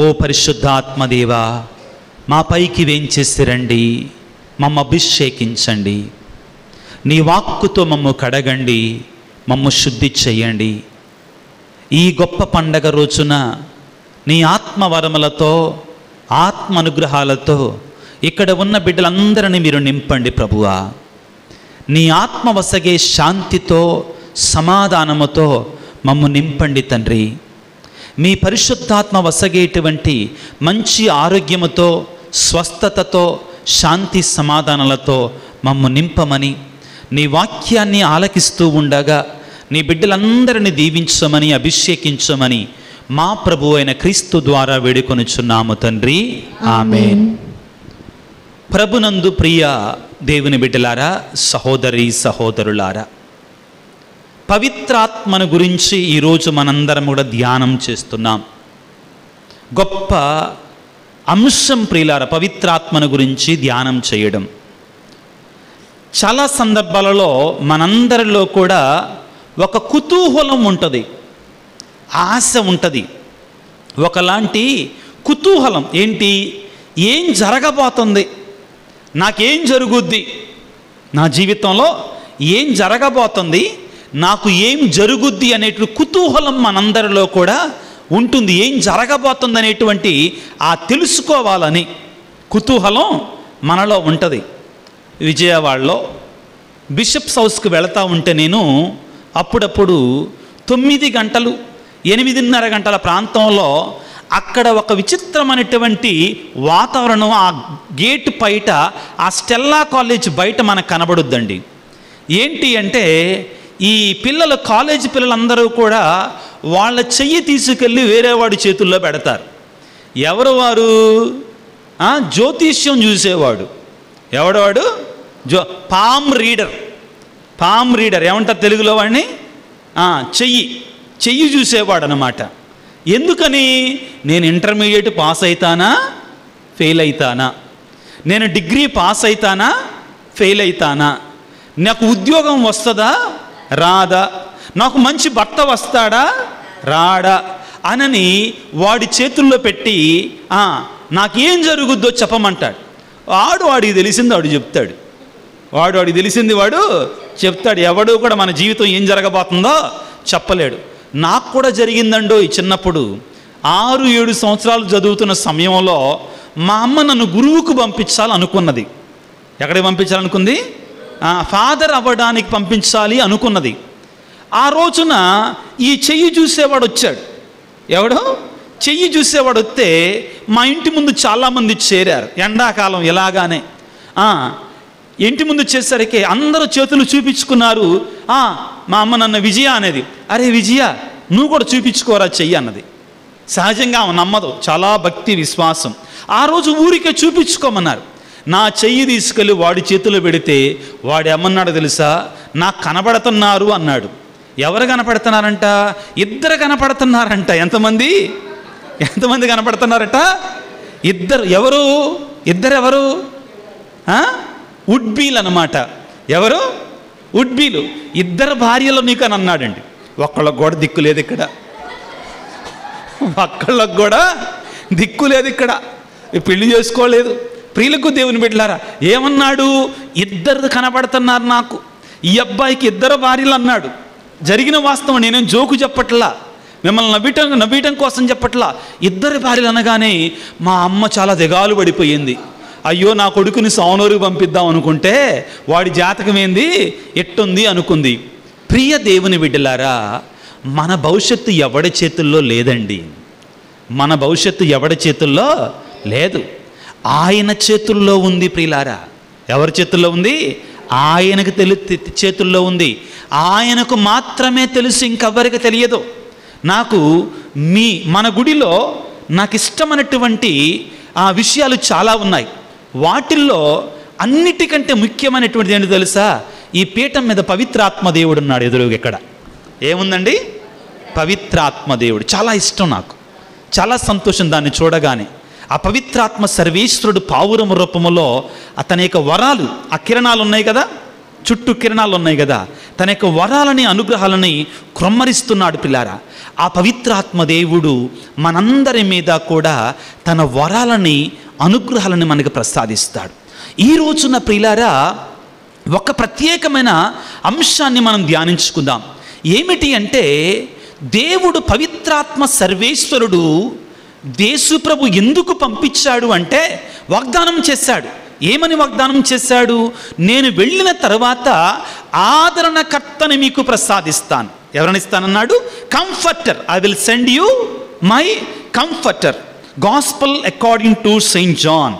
ఓ పరిశుద్ధాత్మదేవా మాపైకి వేంచేసిరండి, మమ్మ అభిషేకించండి, నీ వాక్కుతో మమ్ము కడగండి, మమ్ము శుద్ధి చేయండి. ఈ గొప్ప పండగ రోజున నీ ఆత్మ వరములతో ఆత్మ అనుగ్రహాలతో ఇక్కడ ఉన్న బిడ్డలందరినీ మీరు నింపండి ప్రభువా. నీ ఆత్మ వసగే శాంతితో సమాధానముతో మమ్ము నింపండి తండ్రి. మీ పరిశుద్ధాత్మ వసగేటువంటి మంచి ఆరోగ్యముతో స్వస్థతతో శాంతి సమాధానాలతో మమ్ము నింపమని, నీ వాక్యాన్ని ఆలకిస్తూ ఉండగా నీ బిడ్డలందరినీ దీవించమని అభిషేకించమని మా ప్రభు అయిన క్రీస్తు ద్వారా వేడుకొనుచున్నాము తండ్రి, ఆమెన్. ప్రభునందు ప్రియ దేవుని బిడ్డలారా, సహోదరి సహోదరులారా, పవిత్రాత్మను గురించి ఈరోజు మనందరం కూడా ధ్యానం చేస్తున్నాం. గొప్ప అంశం ప్రియులారా, పవిత్రాత్మను గురించి ధ్యానం చేయడం. చాలా సందర్భాలలో మనందరిలో కూడా ఒక కుతూహలం ఉంటుంది, ఆశ ఉంటుంది, ఒకలాంటి కుతూహలం. ఏంటి, ఏం జరగబోతుంది, నాకేం జరుగుద్ది, నా జీవితంలో ఏం జరగబోతుంది, నాకు ఏం జరుగుద్ది అనేటు కుతూహలం మనందరిలో కూడా ఉంటుంది. ఏం జరగబోతుంది అనేటువంటి ఆ తెలుసుకోవాలని కుతూహలం మనలో ఉంటుంది. విజయవాడలో బిషప్స్ హౌస్కి వెళతా ఉంటే నేను అప్పుడప్పుడు 9 గంటలు 8:30 గంటల ప్రాంతంలో అక్కడ ఒక విచిత్రమైనటువంటి వాతావరణం. ఆ గేట్ బయట, ఆ స్టెల్లా కాలేజ్ బయట మనకు కనబడుద్దండి. ఏంటి అంటే, ఈ పిల్లలు, కాలేజీ పిల్లలందరూ కూడా వాళ్ళ చెయ్యి తీసుకెళ్ళి వేరేవాడి చేతుల్లో పెడతారు. ఎవరు వారు? జ్యోతిష్యం చూసేవాడు. ఎవడవాడు? పామ్ రీడర్ ఏమంటారు తెలుగులో వాడిని? చెయ్యి చూసేవాడు అనమాట. ఎందుకని? నేను ఇంటర్మీడియట్ పాస్ అవుతానా ఫెయిల్ అవుతానా, నేను డిగ్రీ పాస్ అవుతానా ఫెయిల్ అవుతానా, నాకు ఉద్యోగం వస్తుందా రాదా, నాకు మంచి భర్త వస్తాడా రాడా అనని వాడి చేతుల్లో పెట్టి నాకేం జరుగుద్దో చెప్పమంటాడు. వాడికి తెలిసింది వాడు చెప్తాడు, వాడికి తెలిసింది వాడు చెప్తాడు. ఎవడు కూడా మన జీవితం ఏం జరగబోతుందో చెప్పలేడు. నాకు కూడా జరిగిందండో చిన్నప్పుడు 6-7 సంవత్సరాలు చదువుతున్న సమయంలో మా అమ్మ నన్ను గురువుకు పంపించాలనుకున్నది. ఎక్కడికి పంపించాలనుకుంది? ఫాదర్ అవ్వడానికి పంపించాలి అనుకున్నది. ఆ రోజున ఈ చెయ్యి చూసేవాడు వచ్చాడు. ఎవడో చెయ్యి చూసేవాడు వస్తే మా ఇంటి ముందు చాలామంది చేరారు. ఎండాకాలం ఇలాగానే ఇంటి ముందు వచ్చేసరికి అందరూ చేతులు చూపించుకున్నారు. మా అమ్మ నన్ను విజయ అనేది, అరే విజయ నువ్వు కూడా చూపించుకోరా చెయ్యి అన్నది. సహజంగా ఆమె నమ్మదు, చాలా భక్తి విశ్వాసం. ఆ రోజు ఊరికే చూపించుకోమన్నారు. నా చెయ్యి తీసుకెళ్ళి వాడి చేతిలో పెడితే వాడు ఏమన్నాడు తెలుసా? నాకు కనబడుతున్నారు అన్నాడు. ఎవరు కనపడుతున్నారంట? ఇద్దరు కనపడుతున్నారంట. ఎంతమంది కనపడుతున్నారట? ఇద్దరు. ఎవరు? ఇద్దరెవరు? ఉడ్బీలు అనమాట. ఎవరు? ఉడ్బీలు. ఇద్దరు భార్యలు నీకు అని అన్నాడండి. ఒక్కళ్ళకు కూడా దిక్కు లేదు ఇక్కడ, ఒక్కళ్ళకు కూడా దిక్కు లేదు ఇక్కడ, పెళ్లి చేసుకోలేదు. ప్రియులకు దేవుని బిడ్డలారా, ఏమన్నాడు? ఇద్దరు కనబడుతున్నారు నాకు, ఈ అబ్బాయికి ఇద్దరు భార్యలు అన్నాడు. జరిగిన వాస్తవం, నేనేం జోకు చెప్పట్లా, మిమ్మల్ని నవ్వటం కోసం చెప్పట్లా. ఇద్దరు భార్యలు అనగానే మా అమ్మ చాలా దిగాలు పడిపోయింది. అయ్యో నా కొడుకుని సౌనూరుకు పంపిద్దాం అనుకుంటే వాడి జాతకం ఏంది ఎట్టుంది అనుకుంది. ప్రియ దేవుని బిడ్డలారా, మన భవిష్యత్తు ఎవడి చేతుల్లో లేదండి. మన భవిష్యత్తు ఎవడి చేతుల్లో లేదు, ఆయన చేతుల్లో ఉంది ప్రియులారా. ఎవరి చేతుల్లో ఉంది? ఆయనకు చేతుల్లో ఉంది. ఆయనకు మాత్రమే తెలుసు, ఇంకెవ్వరికి తెలియదు. మన గుడిలో నాకు ఇష్టమైనటువంటి ఆ విషయాలు చాలా ఉన్నాయి. వాటిల్లో అన్నిటికంటే ముఖ్యమైనటువంటిది ఏంటో తెలుసా? ఈ పీఠం మీద పవిత్రాత్మదేవుడు ఉన్నాడు. ఎదురుగా ఎక్కడ ఏముందండి? పవిత్రాత్మదేవుడు. చాలా ఇష్టం నాకు, చాలా సంతోషం దాన్ని చూడగానే. ఆ పవిత్రాత్మ సర్వేశ్వరుడు పావురం రూపములో అతని యొక్క వరాలు, ఆ కిరణాలు ఉన్నాయి కదా, చుట్టూ కిరణాలు ఉన్నాయి కదా, తన యొక్క వరాలని అనుగ్రహాలని క్రొమ్మరిస్తున్నాడు పిల్లారా. ఆ పవిత్రాత్మ దేవుడు మనందరి మీద కూడా తన వరాలని అనుగ్రహాలని మనకు ప్రసాదిస్తాడు. ఈ రోజున పిల్లారా ఒక ప్రత్యేకమైన అంశాన్ని మనం ధ్యానించుకుందాం. ఏమిటి అంటే, దేవుడు పవిత్రాత్మ సర్వేశ్వరుడు యేసుప్రభు ఎందుకు పంపించాడు అంటే వాగ్దానం చేశాడు. ఏమని వాగ్దానం చేశాడు? నేను వెళ్ళిన తర్వాత ఆదరణకర్తని మీకు ప్రసాదిస్తాను. ఎవరిని ఇస్తానన్నాడు? Comforter. I will send you my comforter. Gospel according to saint John,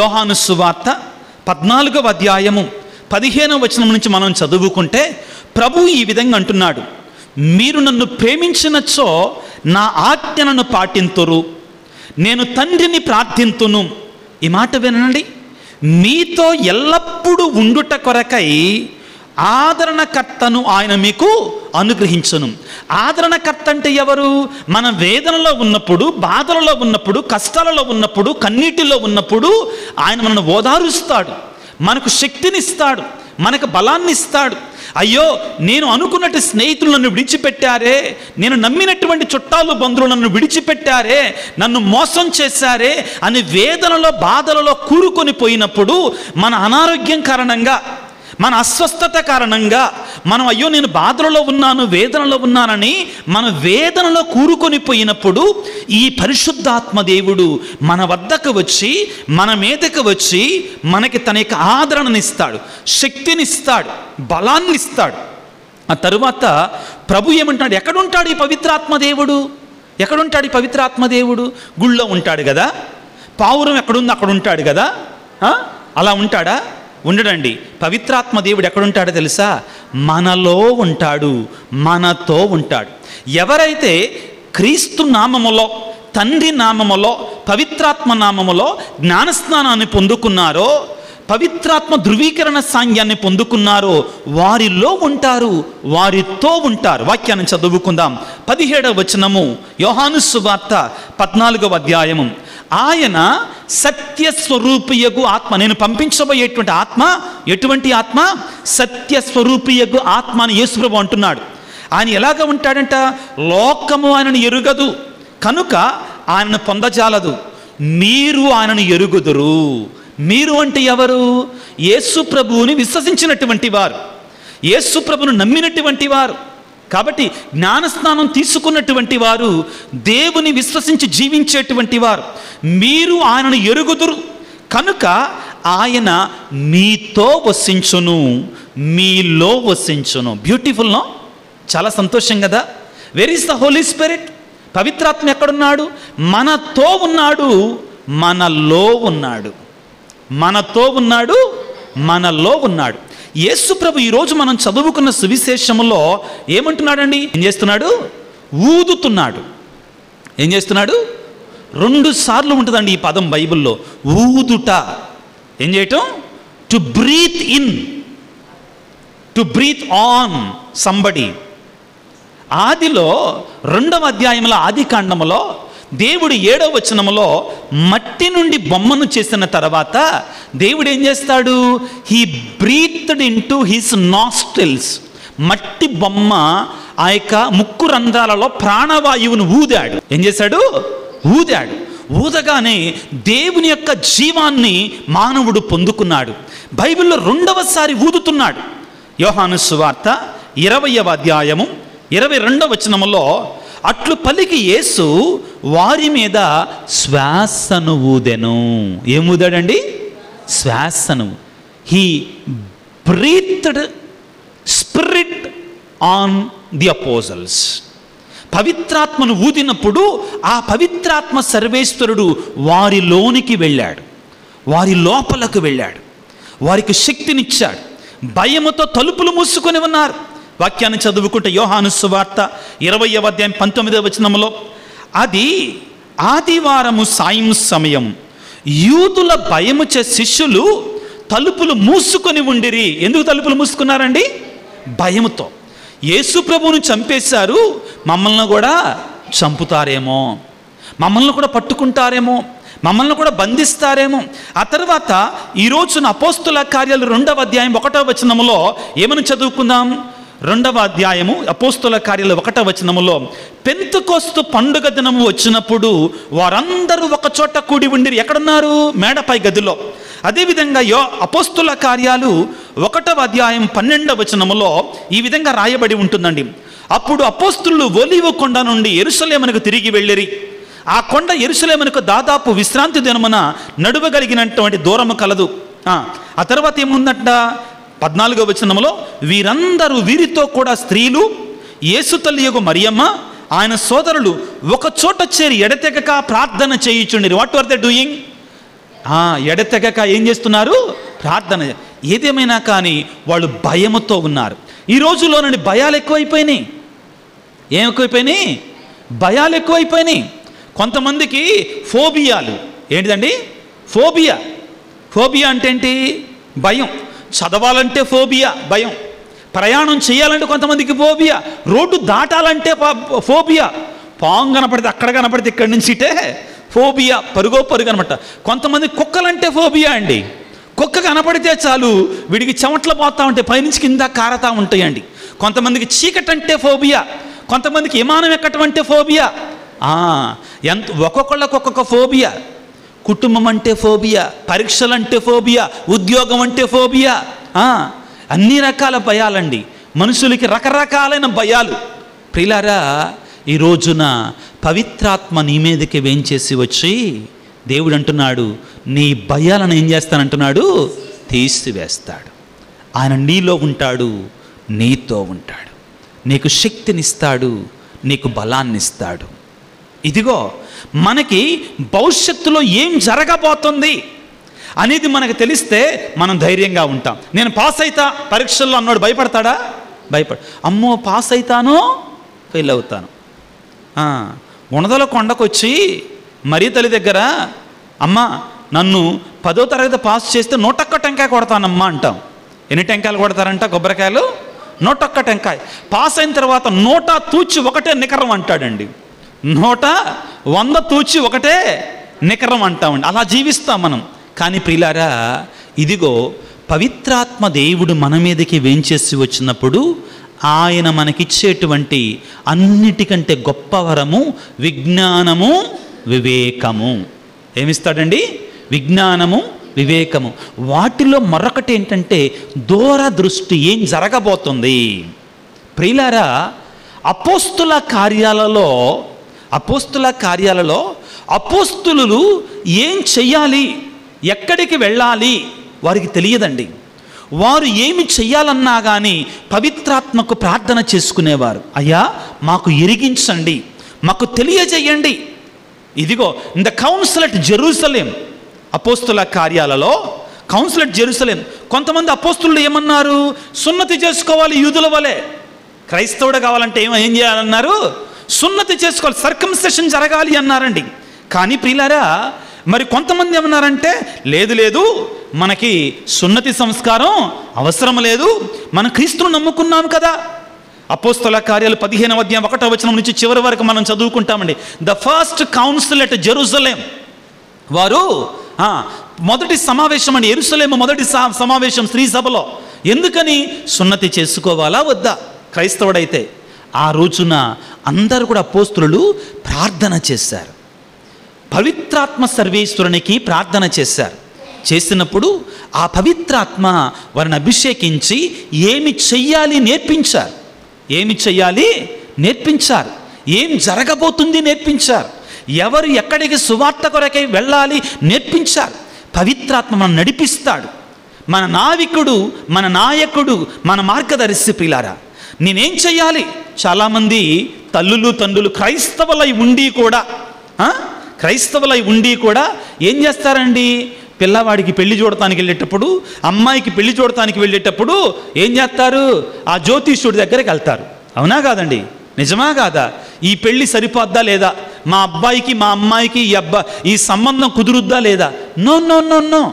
యోహాను సువార్త 14వ అధ్యాయము 15వ వచనం నుంచి మనం చదువుకుంటే ప్రభు ఈ విధంగా అంటున్నాడు, మీరు నన్ను ప్రేమించినచో నా ఆజ్ఞలను పాటింతురు, నేను తండ్రిని ప్రార్థింతును. ఈ మాట వినండి, మీతో ఎల్లప్పుడూ ఉండుట కొరకై ఆదరణకర్తను ఆయన మీకు అనుగ్రహించును. ఆదరణకర్త అంటే ఎవరు? మన వేదనలో ఉన్నప్పుడు, బాధలలో ఉన్నప్పుడు, కష్టాలలో ఉన్నప్పుడు, కన్నీటిలో ఉన్నప్పుడు ఆయన మనను ఓదారుస్తాడు, మనకు శక్తినిస్తాడు, మనకు బలాన్ని ఇస్తాడు. అయ్యో, నేను అనుకున్నట్టు స్నేహితులు నన్ను విడిచిపెట్టారే, నేను నమ్మినటువంటి చుట్టాలు బంధువులు నన్ను విడిచిపెట్టారే, నన్ను మోసం చేశారే అని వేదనలో బాధలలో కూరుకొని పోయినప్పుడు, మన అనారోగ్యం కారణంగా, మన అస్వస్థత కారణంగా మనం అయ్యో నేను బాధలలో ఉన్నాను, వేదనలో ఉన్నానని మన వేదనలో కూరుకొని పోయినప్పుడు ఈ పరిశుద్ధాత్మ దేవుడు మన వద్దకు వచ్చి, మన మీదకు వచ్చి మనకి తన యొక్క ఆదరణనిస్తాడు, శక్తినిస్తాడు, బలాన్నిస్తాడు. ఆ తరువాత ప్రభు ఏమంటాడు? ఎక్కడుంటాడు ఈ పవిత్రాత్మ దేవుడు? ఎక్కడుంటాడు ఈ పవిత్రాత్మ దేవుడు? గుళ్ళో ఉంటాడు కదా, పావురం ఎక్కడుందో అక్కడ ఉంటాడు కదా. అలా ఉంటాడా? ఉండడండి. పవిత్రాత్మ దేవుడు ఎక్కడుంటాడో తెలుసా? మనలో ఉంటాడు, మనతో ఉంటాడు. ఎవరైతే క్రీస్తు నామములో, తండ్రి నామములో, పవిత్రాత్మ నామములో జ్ఞానస్నానాన్ని పొందుకున్నారో, పవిత్రాత్మ ధృవీకరణ సాంగ్యాన్ని పొందుకున్నారో వారిలో ఉంటారు, వారితో ఉంటారు. వాక్యాన్ని చదువుకుందాం. 17వ వచనము, యోహాను సువార్త 14వ అధ్యాయము. ఆయన సత్యస్వరూపియగు ఆత్మ, నేను పంపించబోయేటువంటి ఆత్మ ఎటువంటి ఆత్మ? సత్యస్వరూపియగు ఆత్మ అని యేసుప్రభు అంటున్నాడు. ఆయన ఎలాగ ఉంటాడంట? లోకము ఆయనను ఎరుగదు కనుక ఆయనను పొందజాలదు, మీరు ఆయనను ఎరుగుదురు. మీరు అంటే ఎవరు? యేసుప్రభువుని విశ్వసించినటువంటి వారు, యేసుప్రభువును నమ్మినటువంటి వారు. కాబట్టి జ్ఞానస్నానం తీసుకున్నటువంటి వారు, దేవుని విశ్వసించి జీవించేటువంటి వారు. మీరు ఆయనను ఎరుగుదురు కనుక ఆయన మీతో వసించును, మీలో వసించును. Beautiful no? చాలా సంతోషం కదా. Where is the holy spirit? పవిత్రాత్మ ఎక్కడున్నాడు? మనతో ఉన్నాడు, మనలో ఉన్నాడు. మనతో ఉన్నాడు, మనలో ఉన్నాడు. యేసు ప్రభు ఈరోజు మనం చదువుకున్న సువిశేషములో ఏమంటున్నాడండి? ఏం చేస్తున్నాడు? ఊదుతున్నాడు. ఏం చేస్తున్నాడు? 2 సార్లు ఉంటుందండి ఈ పదం బైబిల్లో, ఊదుట. ఏం చేయటం? To breathe in, to breathe on somebody. ఆదిలో 2వ అధ్యాయంలో, ఆది కాండములో దేవుడు 7వ వచనములో మట్టి నుండి బొమ్మను చేసిన తర్వాత దేవుడు ఏం చేస్తాడు? He breathed into his nostrils. మట్టి బొమ్మ ఆ యొక్క ముక్కు రంధ్రాలలో ప్రాణవాయువును ఊదాడు. ఏం చేశాడు? ఊదాడు. ఊదగానే దేవుని యొక్క జీవాన్ని మానవుడు పొందుకున్నాడు. బైబిల్లో 2వసారి ఊదుతున్నాడు. యోహాను సువార్త 20వ అధ్యాయము 22వ వచనములో అట్లు పలికి యేసు వారి మీద శ్వాసను ఊదెను. ఏం ఊదాడండి? శ్వాసను. He breathed spirit on the apostles. పవిత్రాత్మను ఊదినప్పుడు ఆ పవిత్రాత్మ సర్వేశ్వరుడు వారిలోనికి వెళ్ళాడు, వారి లోపలకు వెళ్ళాడు, వారికి శక్తినిచ్చాడు. భయముతో తలుపులు మూసుకొని ఉన్నారు. వాక్యాన్ని చదువుకుంటే యోహాను సువార్త 20వ అధ్యాయం 19వ వచనంలో, అది ఆదివారము సాయం సమయం, యూదుల భయము చే శిష్యులు తలుపులు మూసుకొని ఉండిరి. ఎందుకు తలుపులు మూసుకున్నారండి? భయముతో. యేసు ప్రభువును చంపేశారు, మమ్మల్ని కూడా చంపుతారేమో, మమ్మల్ని కూడా పట్టుకుంటారేమో, మమ్మల్ని కూడా బంధిస్తారేమో. ఆ తర్వాత ఈ రోజున అపోస్తుల కార్యాలు 2వ అధ్యాయం 1వ వచనములో ఏమని చదువుకుందాం? 2వ అధ్యాయము అపోస్తుల కార్యాలు 1వ వచనములో పెంతెకొస్తు పండుగ దినము వచ్చినప్పుడు వారందరూ ఒక చోట కూడి ఉండి ఎక్కడున్నారు? మేడపై గదిలో. అదేవిధంగా అపోస్తుల కార్యాలు 1వ అధ్యాయం 12వ వచనములో ఈ విధంగా రాయబడి ఉంటుందండి. అప్పుడు అపోస్తులు ఒలీవ కొండ నుండి యెరూషలేమునకు తిరిగి వెళ్ళిరి. ఆ కొండ యెరూషలేమునకు దాదాపు విశ్రాంతి దినమున నడువగలిగినటువంటి దూరము కలదు. ఆ తర్వాత ఏముందంట? 14వ వచనములో వీరందరూ వీరితో కూడా స్త్రీలు, యేసు తల్లి యొక్క మరియమ్మ, ఆయన సోదరులు ఒక చోట చేరి ఎడతెగక ప్రార్థన చేయించుండిరి. What are they doing? ఎడతెగక ఏం చేస్తున్నారు? ప్రార్థన. ఏదేమైనా కానీ వాళ్ళు భయముతో ఉన్నారు. ఈ రోజులోనండి భయాలు ఎక్కువైపోయినాయి. ఏమెక్కువైపోయినాయి? భయాలు ఎక్కువైపోయినాయి. కొంతమందికి ఫోబియాలు. ఏంటిదండి ఫోబియా? ఫోబియా అంటే ఏంటి? భయం. చదవాలంటే ఫోబియా, భయం. ప్రయాణం చేయాలంటే కొంతమందికి ఫోబియా. Road దాటాలంటే phobia. పాము కనపడితే అక్కడ కనపడితే ఇక్కడి నుంచి ఇటే ఫోబియా, పరుగో పరుగు అనమాట. కొంతమంది కుక్కలంటే ఫోబియా అండి. కుక్క కనపడితే చాలు వీడికి చెమట్లు పోతా ఉంటాయి, పైనుంచి కింద కారతా ఉంటాయండి. కొంతమందికి చీకటి అంటే ఫోబియా. కొంతమందికి విమానం ఎక్కటం అంటే ఫోబియా. ఎంత ఒక్కొక్కళ్ళకి ఒక్కొక్క ఫోబియా. కుటుంబం అంటే ఫోబియా, పరీక్షలంటే ఫోబియా, ఉద్యోగం అంటే ఫోబియా. అన్ని రకాల భయాలండి. మనుషులకి రకరకాలైన భయాలు. ప్రిలారా, ఈ రోజున పవిత్రాత్మ నీ మీదకి వేంచేసి వచ్చి దేవుడు అంటున్నాడు, నీ భయాలను ఏం చేస్తానంటున్నాడు? తీసివేస్తాడు. ఆయన నీలో ఉంటాడు, నీతో ఉంటాడు, నీకు శక్తినిస్తాడు, నీకు బలాన్నిస్తాడు. ఇదిగో మనకి భవిష్యత్తులో ఏం జరగబోతుంది అనేది మనకు తెలిస్తే మనం ధైర్యంగా ఉంటాం. నేను పాస్ అవుతా పరీక్షల్లో అన్నాడు భయపడతాడా? అమ్మో పాస్ అవుతాను, ఫెయిల్ అవుతాను. ఉణదల కొండకొచ్చి మరీ తల్లి దగ్గర అమ్మ నన్ను 10వ తరగతి పాస్ చేస్తే 101 టెంకాయ కొడతానమ్మా అంటాం. ఎన్ని టెంకాయలు కొడతారంట? కొబ్బరికాయలు 101 టెంకాయ. పాస్ అయిన తర్వాత 100 తూచి 1 నికరం అంటాడండి. 100 100 తూచి 1 నికరం అంటామండి. అలా జీవిస్తాం మనం. కానీ ప్రియులారా, ఇదిగో పవిత్రాత్మ దేవుడు మన మీదకి వేంచేసి వచ్చినప్పుడు ఆయన మనకిచ్చేటువంటి అన్నిటికంటే గొప్ప వరము విజ్ఞానము, వివేకము. ఏమిస్తాడండి? విజ్ఞానము, వివేకము. వాటిలో మరొకటి ఏంటంటే దూరదృష్టి. ఏం జరగబోతుంది? ప్రియులారా, అపోస్తుల కార్యాలలో అపోస్తులు ఏం చెయ్యాలి, ఎక్కడికి వెళ్ళాలి వారికి తెలియదండి. వారు ఏమి చెయ్యాలన్నా కానీ పవిత్రాత్మకు ప్రార్థన చేసుకునేవారు. అయ్యా మాకు ఎరిగించండి, మాకు తెలియజేయండి. ఇదిగో ద కౌన్సిల్ అట్ జెరూసలేం, అపోస్తుల కార్యాలలో కౌన్సిల్ అట్ జెరూసలేం. కొంతమంది అపోస్తులు ఏమన్నారు? సున్నతి చేసుకోవాలి యూదుల వలె. క్రైస్తవుడు కావాలంటే ఏం చేయాలన్నారు? సున్నతి చేసుకోవాలి, సర్కంసెషన్ జరగాలి అన్నారండి. కానీ ప్రియులారా, మరి కొంతమంది ఏమన్నారంటే లేదు లేదు మనకి సున్నతి సంస్కారం అవసరం లేదు, మనం క్రీస్తును నమ్ముకున్నాం కదా. అపోస్తుల కార్యాలు 15వ అధ్యాయం 1వ వచనం నుంచి చివరి వరకు మనం చదువుకుంటామండి. The first council at Jerusalem, వారు మొదటి సమావేశం అండి. యెరూషలేము మొదటి సమావేశం స్త్రీ సభలో. ఎందుకని? సున్నతి చేసుకోవాలా వద్దా క్రైస్తవుడైతే? ఆ రోజున అందరూ కూడా అపోస్తులు ప్రార్థన చేశారు, పవిత్రాత్మ సర్వేశ్వరునికి ప్రార్థన చేశారు. చేసినప్పుడు ఆ పవిత్రాత్మ వారిని అభిషేకించి ఏమి చెయ్యాలి నేర్పించారు. ఏమి చెయ్యాలి నేర్పించారు, ఏం జరగబోతుంది నేర్పించారు, ఎవరు ఎక్కడికి సువార్త కొరకై వెళ్ళాలి నేర్పించారు. పవిత్రాత్మ మనం నడిపిస్తాడు, మన నావికుడు, మన నాయకుడు, మన మార్గదర్శి. ప్రియులారా, నేనేం చెయ్యాలి? చాలామంది తల్లులు తండ్రులు క్రైస్తవులై ఉండి కూడా ఏం చేస్తారండి? పిల్లవాడికి అమ్మాయికి పెళ్లి చూడటానికి వెళ్ళేటప్పుడు ఏం చేస్తారు? ఆ జ్యోతిష్యుడి దగ్గరికి వెళ్తారు. అవునా కాదండి? నిజమా కాదా? ఈ పెళ్ళి సరిపోద్దా లేదా? మా అబ్బాయికి మా అమ్మాయికి ఈ సంబంధం కుదురుద్దా లేదా? నో నో నో నో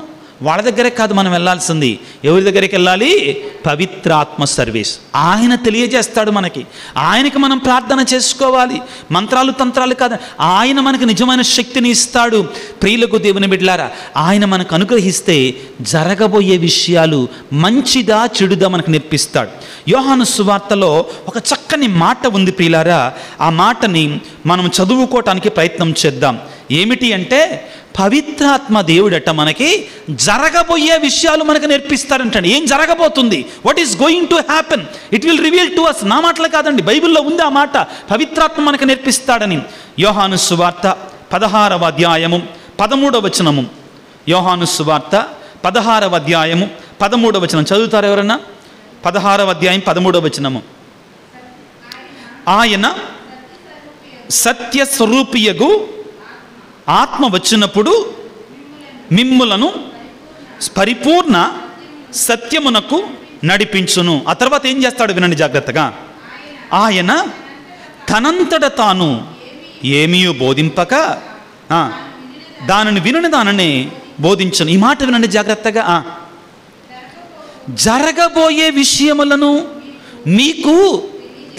వాళ్ళ దగ్గరే కాదు మనం వెళ్ళాల్సింది. ఎవరి దగ్గరికి వెళ్ళాలి? పవిత్రాత్మ సర్వీస్. ఆయన తెలియజేస్తాడు మనకి, ఆయనకి మనం ప్రార్థన చేసుకోవాలి. మంత్రాలు తంత్రాలు కాదు, ఆయన మనకు నిజమైన శక్తిని ఇస్తాడు. ప్రియులకు దేవుని బిడ్డలారా, ఆయన మనకు అనుగ్రహిస్తే జరగబోయే విషయాలు మంచిదా చెడుదా మనకు నేర్పిస్తాడు. యోహాను సువార్తలో ఒక చక్కని మాట ఉంది ప్రియులారా, ఆ మాటని మనం చదువుకోవటానికి ప్రయత్నం చేద్దాం. ఏమిటి అంటే, పవిత్రాత్మ దేవుడట మనకి జరగబోయే విషయాలు మనకు నేర్పిస్తారంటండి. ఏం జరగబోతుంది, what is going to happen, it will reveal to us. నా మాటలు కాదండి, బైబిల్లో ఉంది ఆ మాట, పవిత్రాత్మ మనకు నేర్పిస్తాడని. యోహాను సువార్త 16వ అధ్యాయము 13వ వచనము, యోహాను సువార్త 16వ అధ్యాయము 13వ వచనం చదువుతారు ఎవరన్నా? 16వ అధ్యాయం 13వ వచనము, ఆయన సత్యస్వరూపియగు ఆత్మ వచ్చినప్పుడు మిమ్ములను పరిపూర్ణ సత్యమునకు నడిపించును. ఆ తర్వాత ఏం చేస్తాడు వినండి జాగ్రత్తగా. ఆయన తనంతట తాను ఏమీ బోధింపక దానిని వినని దానిని బోధించును. ఈ మాట వినండి జాగ్రత్తగా. జరగబోయే విషయములను మీకు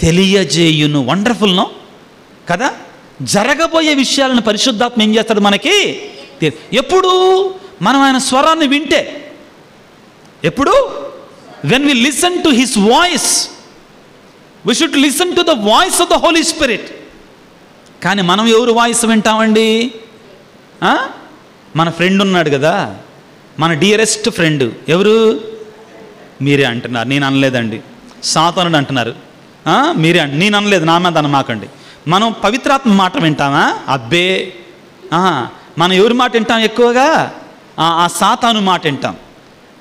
తెలియజేయును. వండర్ఫుల్ నో కదా. జరగబోయే విషయాలను పరిశుద్ధాత్మ ఏం చేస్తాడు మనకి? ఎప్పుడు మనం ఆయన స్వరాన్ని వింటే, ఎప్పుడు when we listen to his voice, we should listen to the voice of the holy spirit. కానీ మనం ఎవరు వాయిస్ వింటామండి? మన ఫ్రెండ్ ఉన్నాడు కదా, మన డియరెస్ట్ ఫ్రెండ్ ఎవరు? మీరే అంటున్నారు, నేను అనలేదండి. సాతానుడు అంటున్నారు, మీరే అంట, నేను అనలేదు, నా మీద అనమాకండి. మనం పవిత్రాత్మ మాట వింటామా? అబ్బే, మనం ఎవరి మాట వింటాం ఎక్కువగా? ఆ సాతాను మాట వింటాం.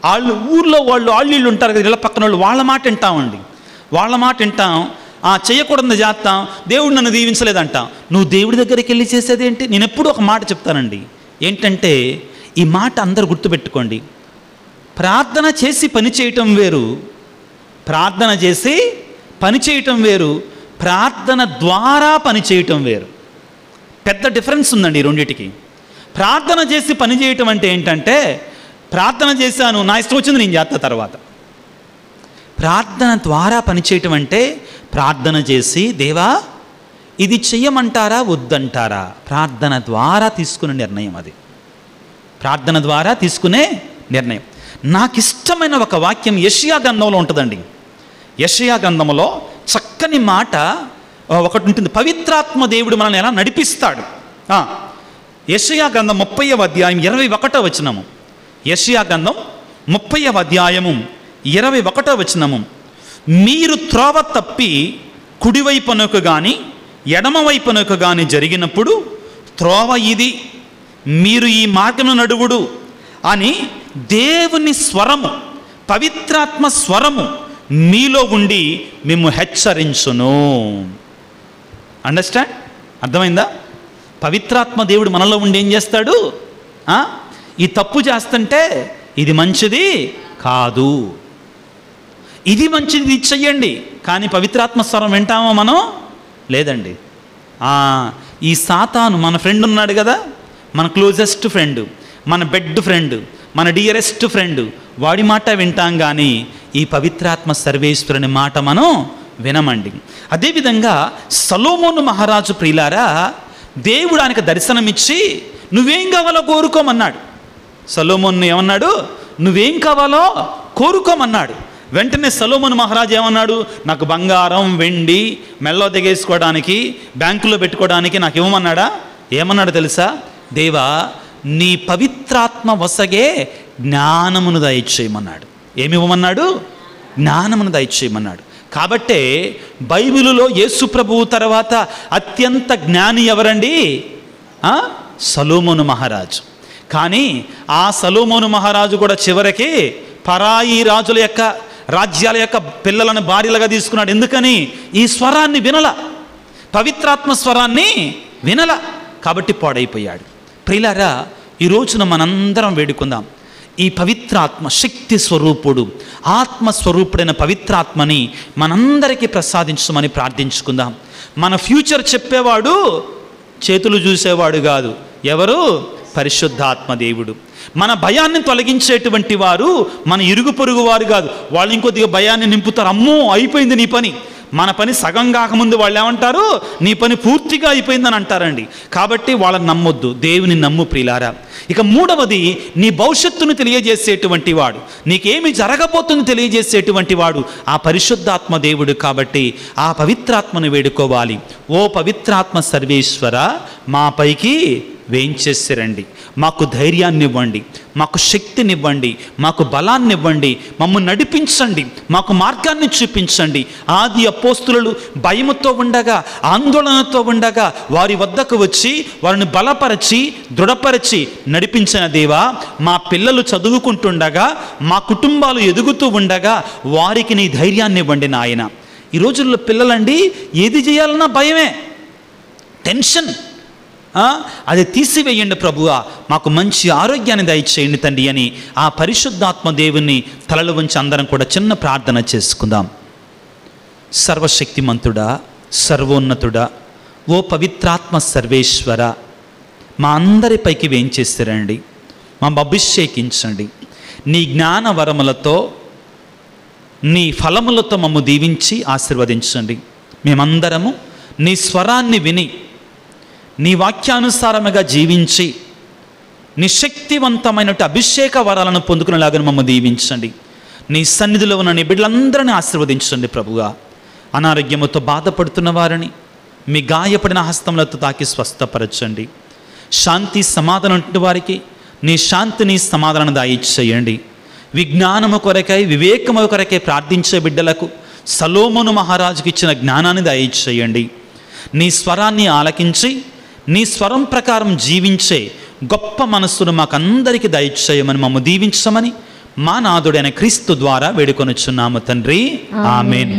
వాళ్ళు ఊర్లో వాళ్ళు ఆళ్ళు ఉంటారు కదా, ఇళ్ళ పక్కన వాళ్ళు, వాళ్ళ మాట వింటామండి, వాళ్ళ మాట వింటాం. ఆ చేయకూడదు చేస్తాం. దేవుడు నన్ను దీవించలేదంటాం. నువ్వు దేవుడి దగ్గరికి వెళ్ళి చేసేది ఏంటి? నేను ఎప్పుడు ఒక మాట చెప్తానండి, ఏంటంటే ఈ మాట అందరు గుర్తుపెట్టుకోండి. ప్రార్థన చేసి పని చేయటం వేరు, ప్రార్థన చేసి పని చేయటం వేరు, ప్రార్థన ద్వారా పనిచేయటం వేరు. పెద్ద డిఫరెన్స్ ఉందండి ఈ రెండింటికి. ప్రార్థన చేసి పనిచేయటం అంటే ఏంటంటే, ప్రార్థన చేశాను, నా ఇష్టం వచ్చింది నేను చేస్తా తర్వాత. ప్రార్థన ద్వారా పనిచేయటం అంటే ప్రార్థన చేసి, దేవా ఇది చెయ్యమంటారా వద్దంటారా, ప్రార్థన ద్వారా తీసుకునే నిర్ణయం అది, ప్రార్థన ద్వారా తీసుకునే నిర్ణయం. నాకు ఇష్టమైన ఒక వాక్యం యెషయా గ్రంథంలో ఉంటుందండి. యెషయా గ్రంథంలో చక్కని మాట ఒకటి ఉంటుంది, పవిత్రాత్మ దేవుడు మనల్ని ఎలా నడిపిస్తాడు. యెషయా గ్రంథం 30వ అధ్యాయం 21వ వచనము, యెషయా గ్రంథం 30వ అధ్యాయము 21వ వచనము, మీరు త్రోవ తప్పి కుడివైపునకు కానీ ఎడమవైపునకు కానీ జరిగినప్పుడు, త్రోవ ఇది మీరు ఈ మార్గమును నడువుడు అని దేవుని స్వరము, పవిత్రాత్మ స్వరము మీలో ఉండి మేము హెచ్చరించును. అండర్స్టాండ్, అర్థమైందా? పవిత్రాత్మ దేవుడు మనలో ఉండి ఏం చేస్తాడు? ఈ తప్పు చేస్తుంటే ఇది మంచిది కాదు, ఇది మంచిది, ఇది చెయ్యండి. కానీ పవిత్రాత్మ స్వరం వింటామా మనం? లేదండి. ఈ సాతాను మన ఫ్రెండ్ ఉన్నాడు కదా, మన క్లోజెస్ట్ ఫ్రెండ్, మన బెడ్ ఫ్రెండ్, మన డియరెస్ట్ ఫ్రెండ్, వాడి మాట వింటాం. కానీ ఈ పవిత్రాత్మ సర్వేశ్వరుని మాట మనం వినమండి. అదేవిధంగా సొలొమోను మహారాజు ప్రియులారా, దేవుడు ఆయనకు దర్శనమిచ్చి నువ్వేం కావాలో కోరుకోమన్నాడు. సొలొమోను ఏమన్నాడు? నువ్వేం కావాలో కోరుకోమన్నాడు. వెంటనే సొలొమోను మహారాజు ఏమన్నాడు? నాకు బంగారం వెండి మెల్లో తెగేసుకోవడానికి బ్యాంకులో పెట్టుకోవడానికి నాకు ఇవ్వమన్నాడా? ఏమన్నాడు తెలుసా? దేవా నీ పవిత్రాత్మ వసగే జ్ఞానమును దయచేయమన్నాడు. ఏమి ఇవ్వమన్నాడు? జ్ఞానమును దయచేయమన్నాడు. కాబట్టే బైబిలులో యేసు ప్రభువు తర్వాత అత్యంత జ్ఞాని ఎవరండి? సొలొమోను మహారాజు. కానీ ఆ సొలొమోను మహారాజు కూడా చివరికి పరాయి రాజుల యొక్క రాజ్యాల యొక్క పిల్లలను భార్యలుగా తీసుకున్నాడు. ఎందుకని? ఈ స్వరాన్ని వినల, పవిత్రాత్మ స్వరాన్ని వినల, కాబట్టి పాడైపోయాడు. ప్రియులారా, ఈ రోజున మనందరం వేడుకుందాం, ఈ పవిత్రాత్మ శక్తి స్వరూపుడు, ఆత్మస్వరూపుడైన పవిత్రాత్మని మనందరికీ ప్రసాదించమని ప్రార్థించుకుందాం. మన ఫ్యూచర్ చెప్పేవాడు చేతులు చూసేవాడు కాదు, ఎవరు? పరిశుద్ధాత్మ దేవుడు మన భయాన్ని తొలగించేటువంటి వారు మన ఇరుగుపొరుగు వారు కాదు. వాళ్ళు ఇంకొద్దిగా భయాన్ని నింపుతారు, అమ్మో అయిపోయింది నీ పని, మన పని సగం కాకముందు వాళ్ళు ఏమంటారు, నీ పని పూర్తిగా అయిపోయిందని అంటారండి. కాబట్టి వాళ్ళని నమ్మొద్దు, దేవుని నమ్ము ప్రియులారా. ఇక మూడవది, నీ భవిష్యత్తును తెలియజేసేటువంటి వాడు, నీకేమి జరగబోతుందో తెలియజేసేటువంటి వాడు ఆ పరిశుద్ధాత్మ దేవుడు. కాబట్టి ఆ పవిత్రాత్మను వేడుకోవాలి. ఓ పవిత్రాత్మ సర్వేశ్వర, మా పైకి వేయించేసిరండి, మాకు ధైర్యాన్ని ఇవ్వండి, మాకు శక్తినివ్వండి, మాకు బలాన్ని ఇవ్వండి, మమ్మల్ని నడిపించండి, మాకు మార్గాన్ని చూపించండి. ఆది అపోస్తులు భయముతో ఉండగా, ఆందోళనతో ఉండగా వారి వద్దకు వచ్చి వారిని బలపరచి దృఢపరచి నడిపించిన దేవా, మా పిల్లలు చదువుకుంటుండగా, మా కుటుంబాలు ఎదుగుతూ ఉండగా వారికి నీ ధైర్యాన్ని ఇవ్వండి నాయన. ఈ రోజుల్లో పిల్లలండి ఏది చేయాలన్నా భయమే, టెన్షన్, అది తీసివేయండి ప్రభువా, మాకు మంచి ఆరోగ్యాన్ని దయచేయండి తండ్రి అని ఆ పరిశుద్ధాత్మ దేవుని తలలు ఉంచి అందరం కూడా చిన్న ప్రార్థన చేసుకుందాం. సర్వశక్తిమంతుడా, సర్వోన్నతుడా, ఓ పవిత్రాత్మ సర్వేశ్వర, మా అందరిపైకి వేయించేస్తారండి, మమ్మ అభిషేకించండి, నీ జ్ఞాన వరములతో నీ ఫలములతో మమ్మ దీవించి ఆశీర్వదించండి. మేమందరము నీ స్వరాన్ని విని నీ వాక్యానుసారముగా జీవించి నీ శక్తివంతమైన అభిషేక వరాలను పొందుకునేలాగా మమ్మల్ని దీవించండి. నీ సన్నిధిలో ఉన్న నీ బిడ్డలందరినీ ఆశీర్వదించండి ప్రభుగా. అనారోగ్యంతో బాధపడుతున్న వారిని మీ గాయపడిన హస్తములతో తాకి స్వస్థపరచండి. శాంతి సమాధానం ఉంటున్న వారికి నీ శాంతిని సమాధానం దయచేయండి. విజ్ఞానము కొరకై వివేకము కొరకై ప్రార్థించే బిడ్డలకు సలోమోను మహారాజుకి ఇచ్చిన జ్ఞానాన్ని దయచేయండి. నీ స్వరాన్ని ఆలకించి నీ స్వరం ప్రకారం జీవించే గొప్ప మనస్సును మాకందరికీ దయచేయమని మమ్మ దీవించమని మా నాథుడైన క్రీస్తు ద్వారా వేడుకొనుచున్నాము తండ్రి, ఆమేన్.